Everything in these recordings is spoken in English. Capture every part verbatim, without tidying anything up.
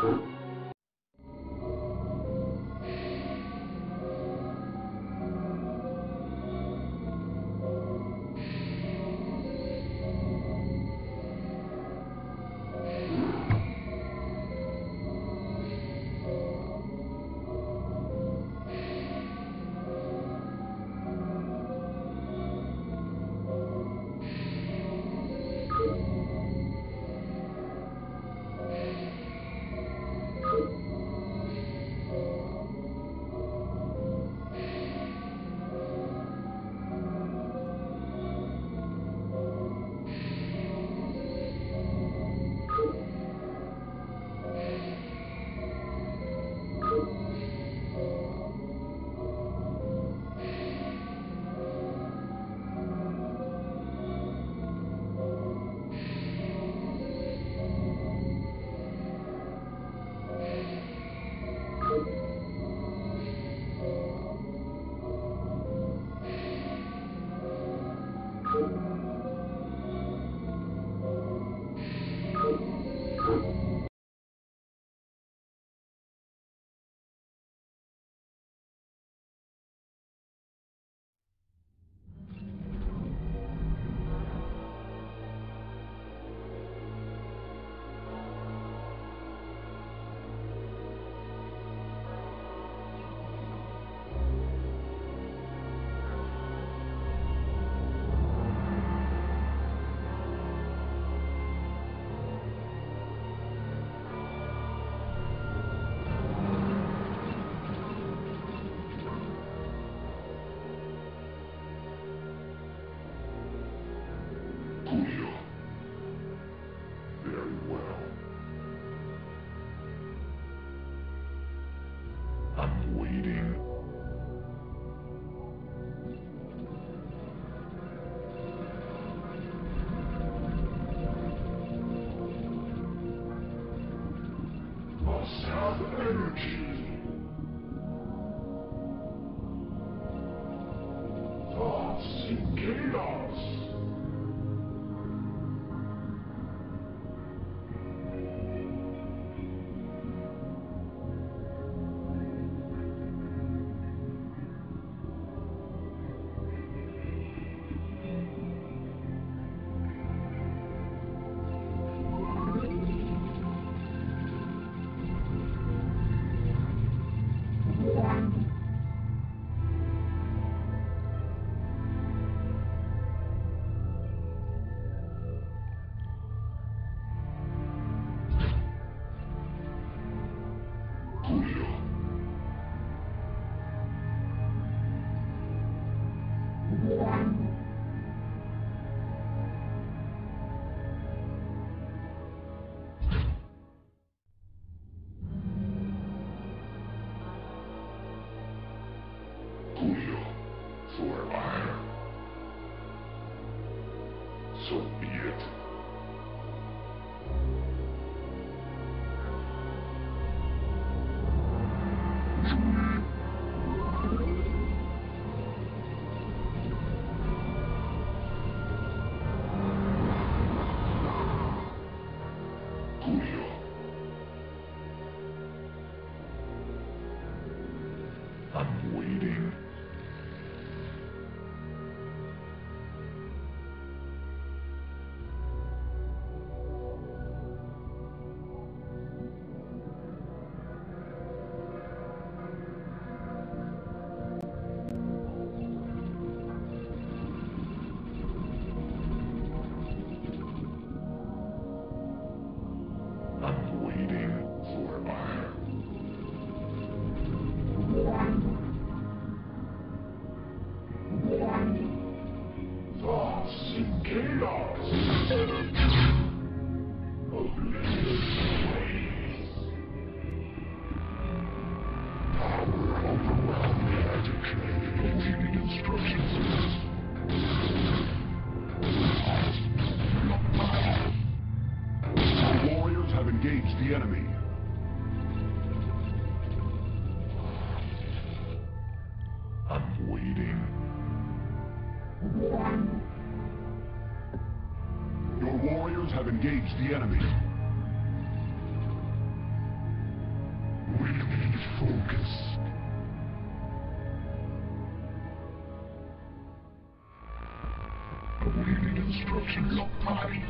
The enemy. focus. Awaiting instructions of party.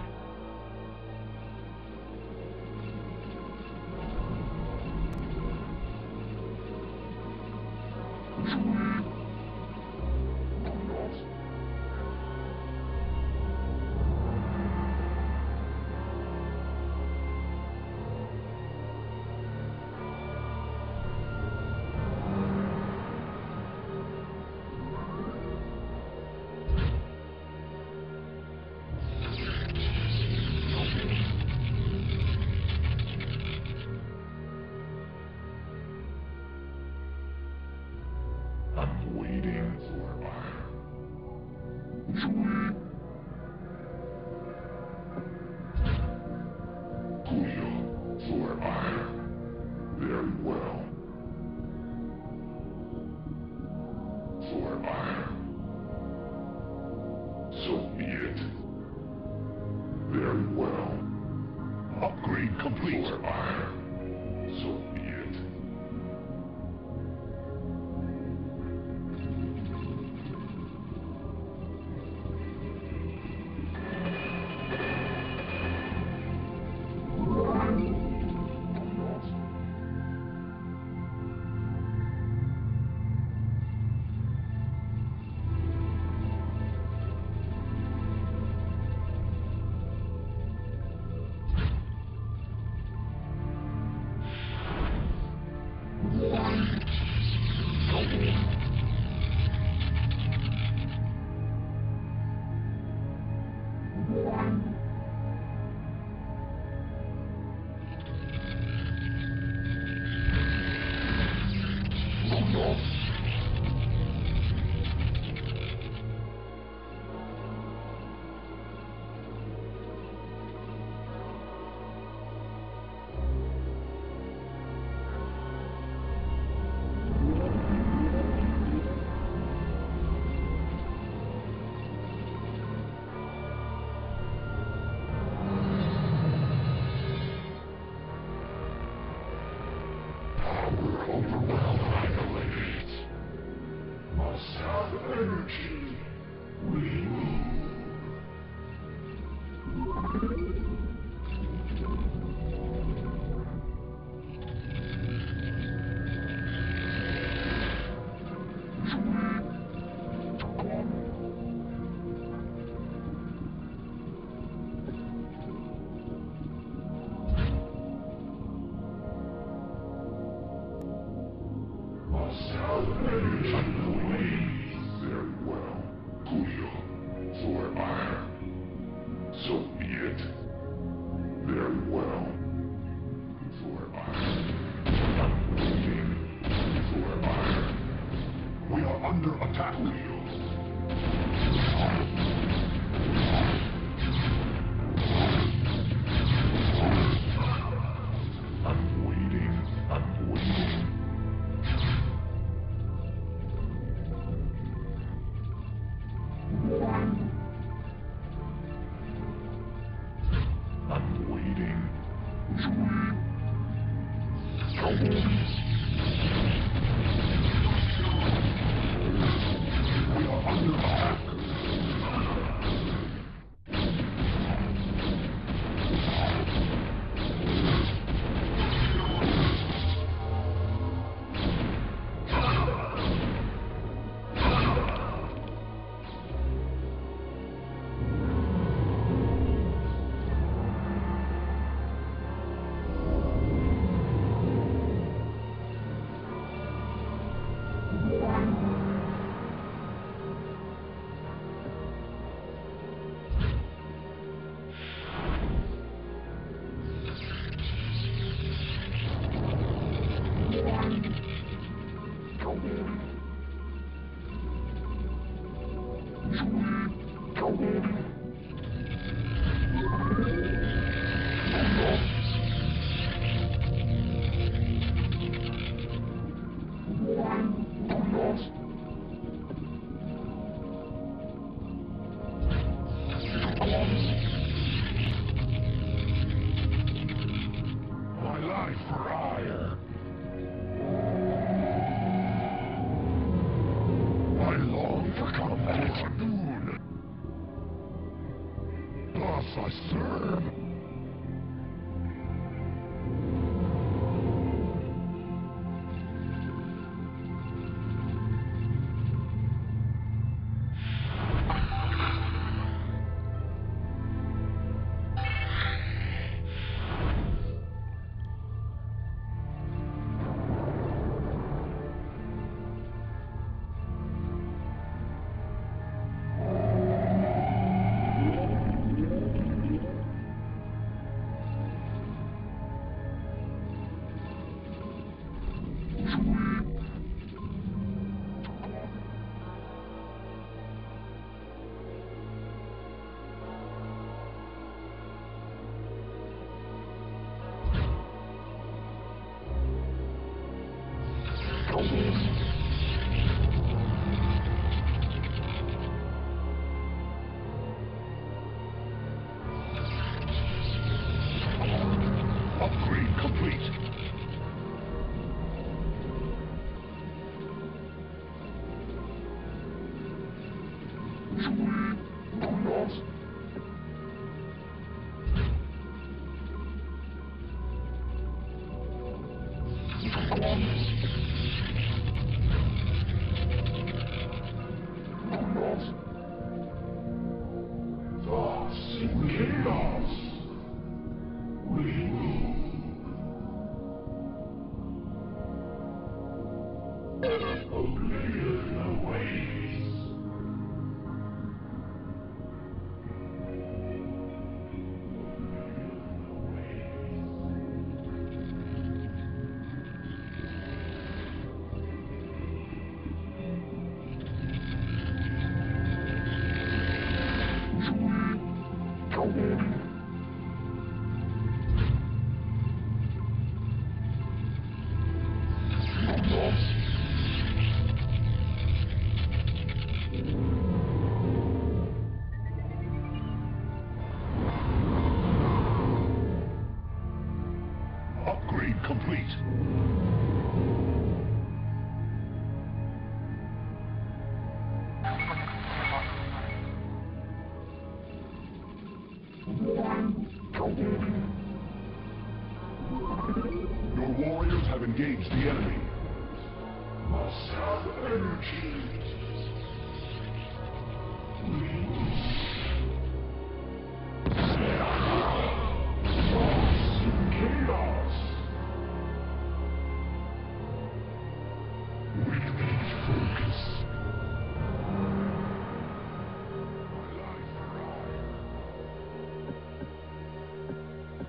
My life for hire. long for combat at noon. Thus I serve. Upgrade complete. Engage the enemy. Must have energy. Lost in chaos. We need focus.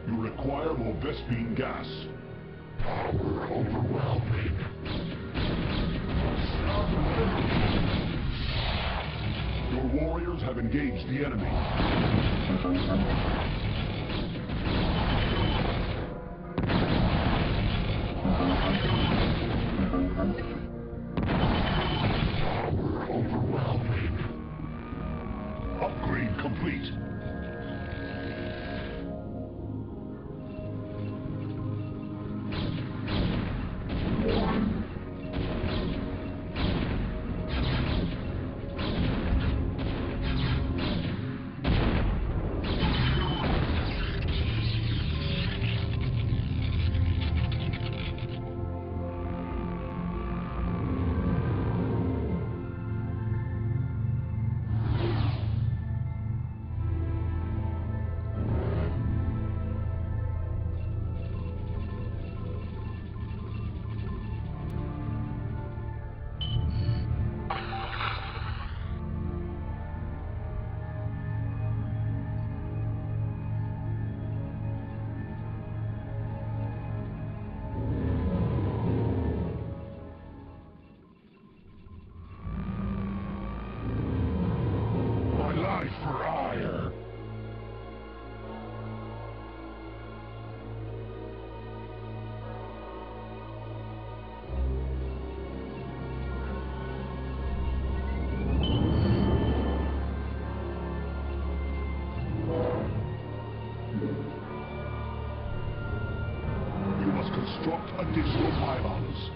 You require more Vespine gas. Power overwhelming. Your warriors have engaged the enemy. Power overwhelming. Upgrade complete. Additional pylons.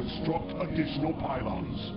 construct additional pylons.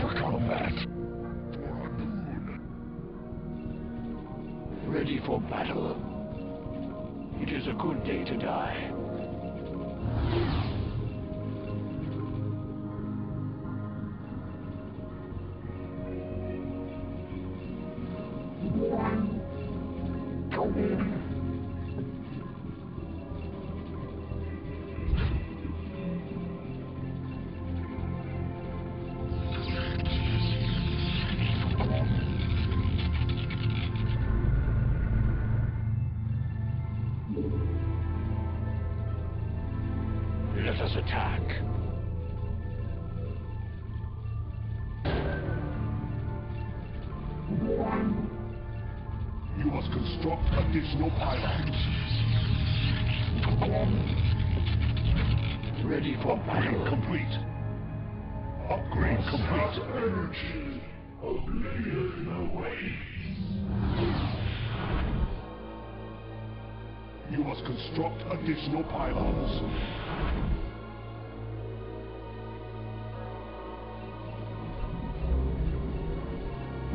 for combat. For noon. Ready for battle. It is a good day to die. Let us attack. You must construct additional pylons. Ready for battle. Complete. Upgrade complete. Energy. Oblivion awaits. You must construct additional pylons.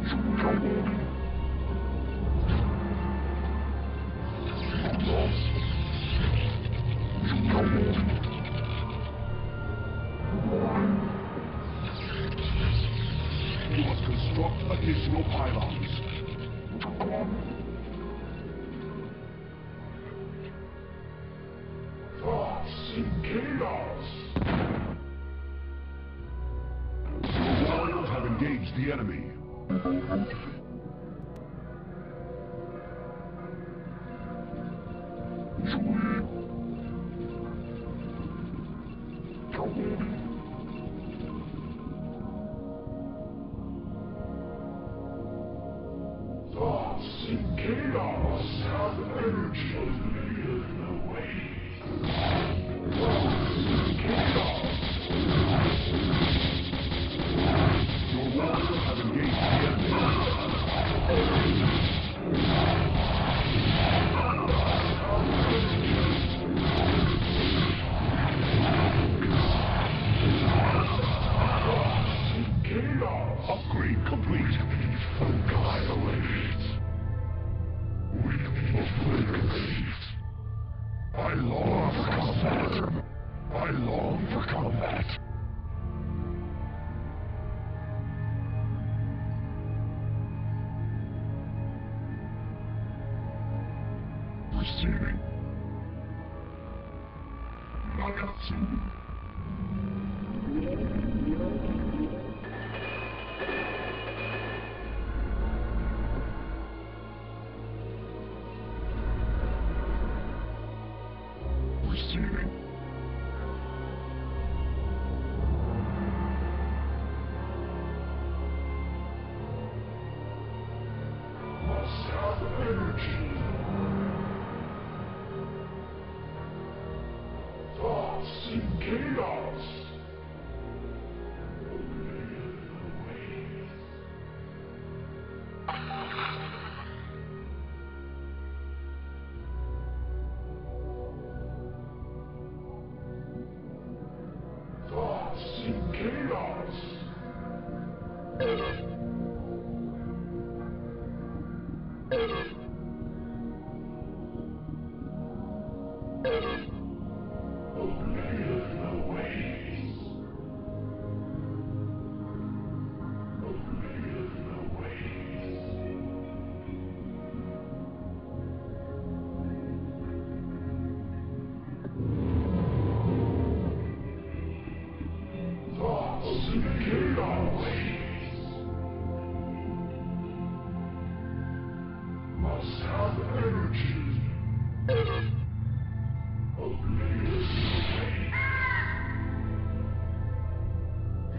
You must construct additional pylons. Thoughts in chaos. The warriors have engaged the enemy. Thoughts in chaos have energy oblivion away. Thoughts in chaos. Your warriors have engaged the enemy. Upgrade complete. Annihilate. We obliterate. I long for combat. I long for combat. Receiving. Nakatsu.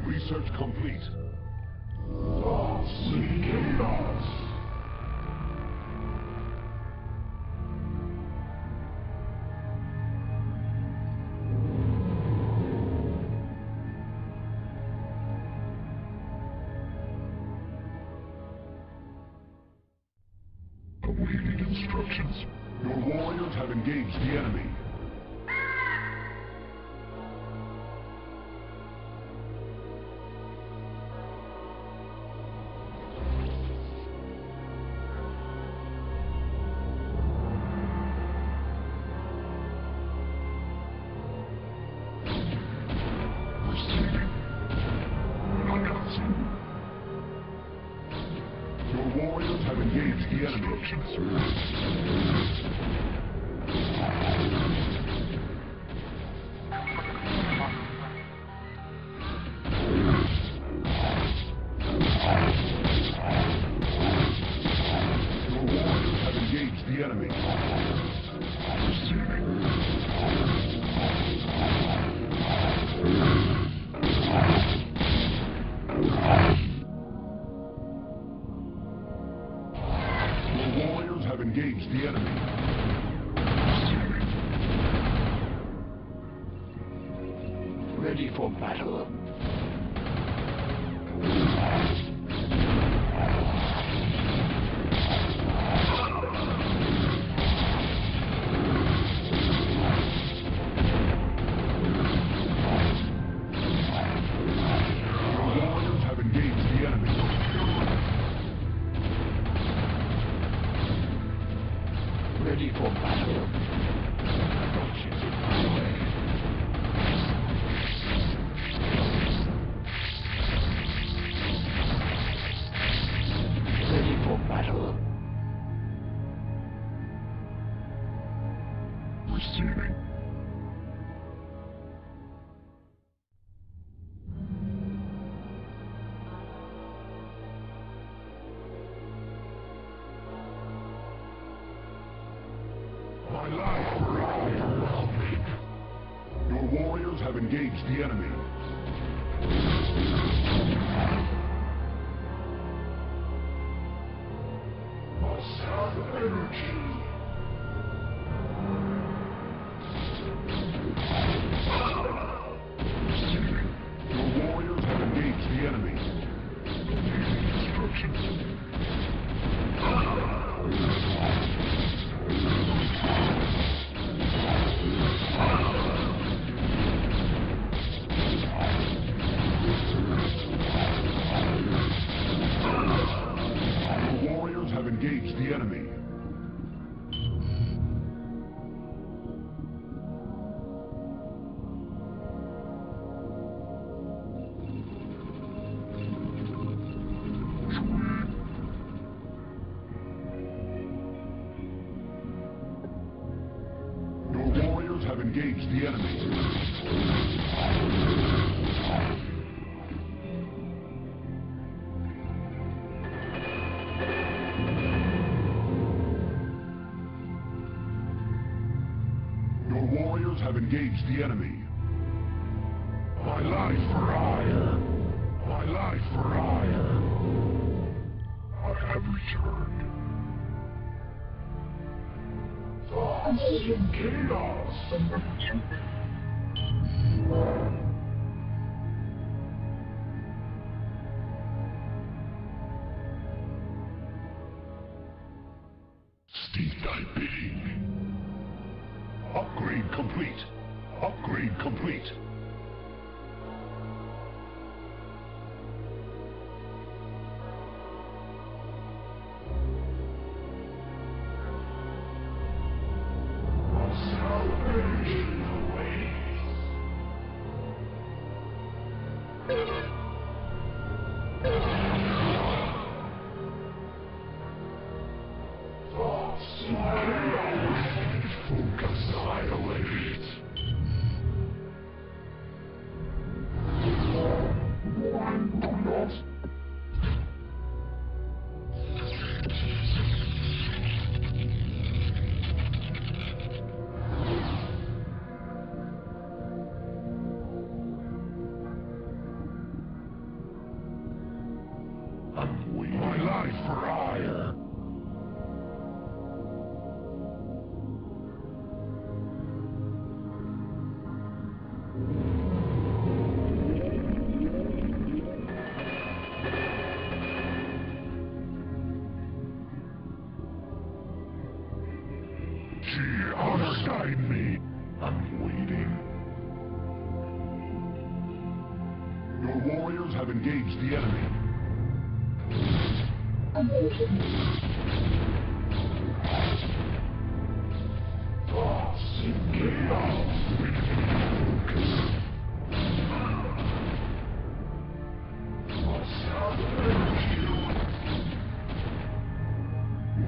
Research complete. Thoughts in chaos. Awaiting instructions. Your warriors have engaged the enemy. The enemy. Engage the enemy. Your warriors have engaged the enemy. My life for Aiur. My life for Aiur. I have returned. Thoughts in chaos. Steep thy bidding. Upgrade complete. Upgrade complete.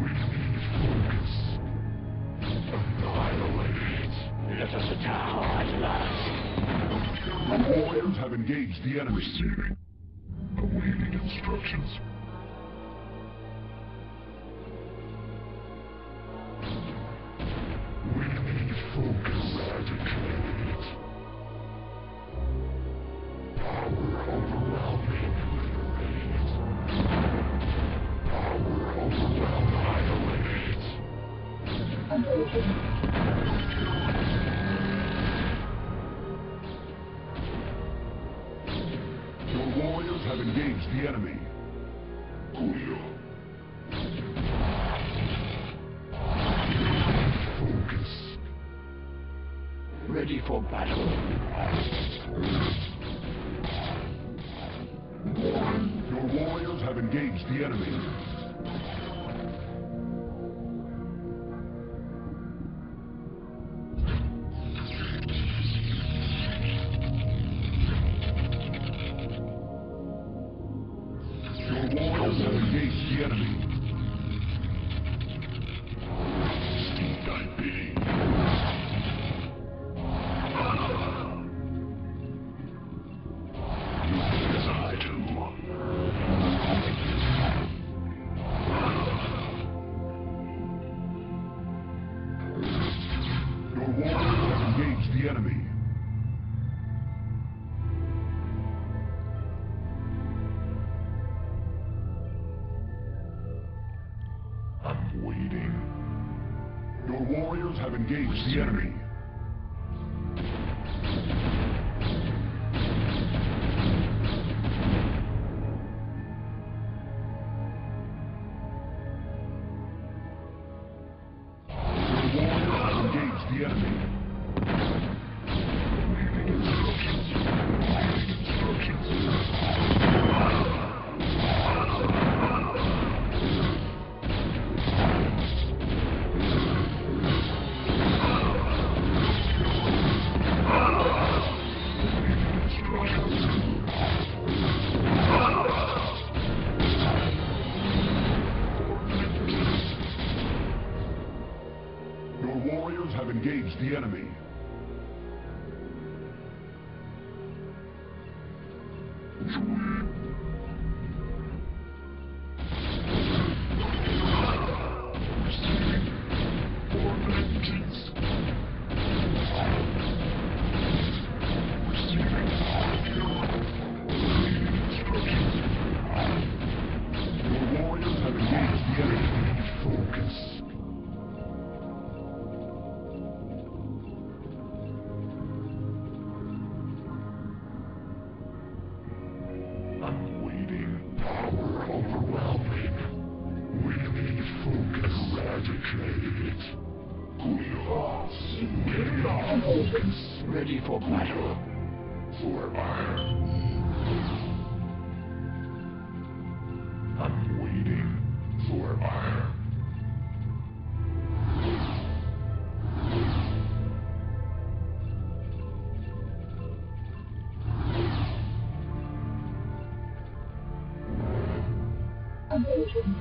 We All players have engaged the enemy. Receiving. Awaiting instructions. We need focus eradicated. Power overwhelming liberated. Power overwhelm violated. Your warriors have engaged the enemy. Julio. Ready for battle. Your warriors have engaged the enemy. Your warriors have engaged the enemy. Waiting. Your warriors have engaged the enemy. Your warriors have engaged the enemy. Waiting instructions. Waiting instructions. Have engaged the enemy. Ready for battle. For iron. I'm waiting for iron. I'm waiting. I'm waiting.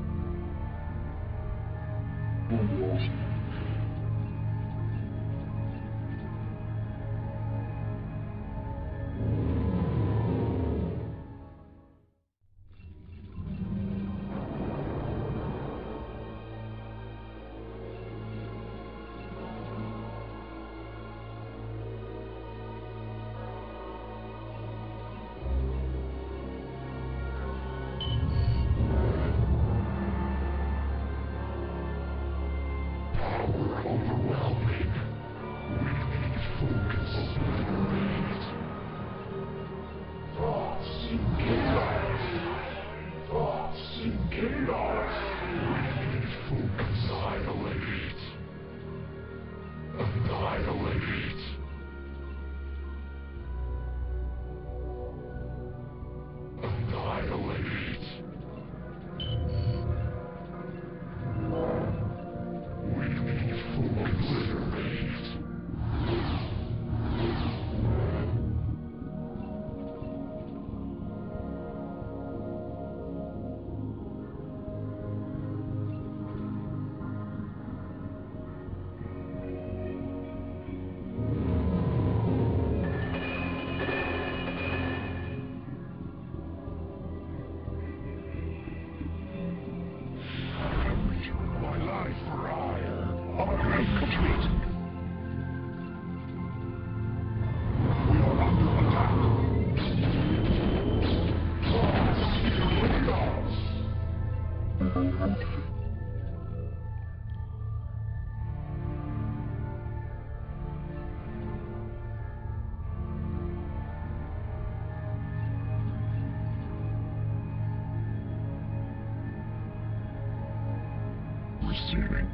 receiving.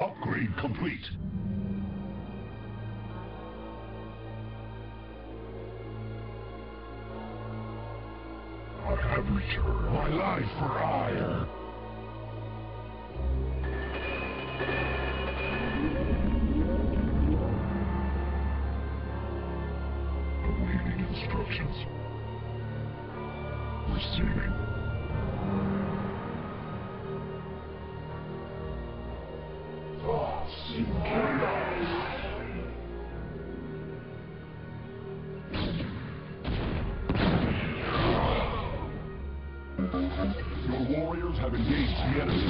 Upgrade complete. I have returned. My life for hire. Awaiting instructions. Receiving. Your warriors have engaged the enemy.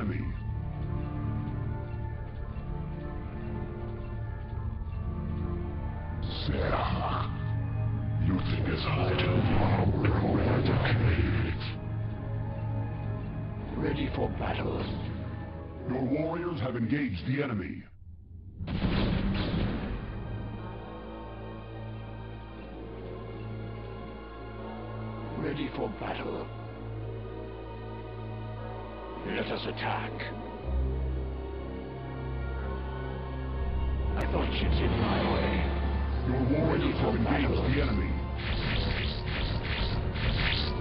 Have engaged the enemy. Sarah, you think it's hard to power over the cave. Ready for battle. Your warriors have engaged the enemy. Ready for battle. Let us attack. I thought you'd get in my way. Your warriors have engaged the enemy.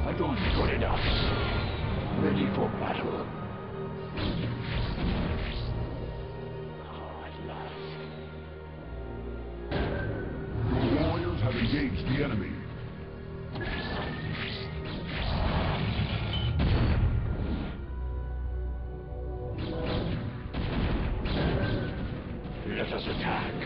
I don't think good enough. Ready for battle. Oh, at last. Your warriors have engaged the enemy. Let us attack.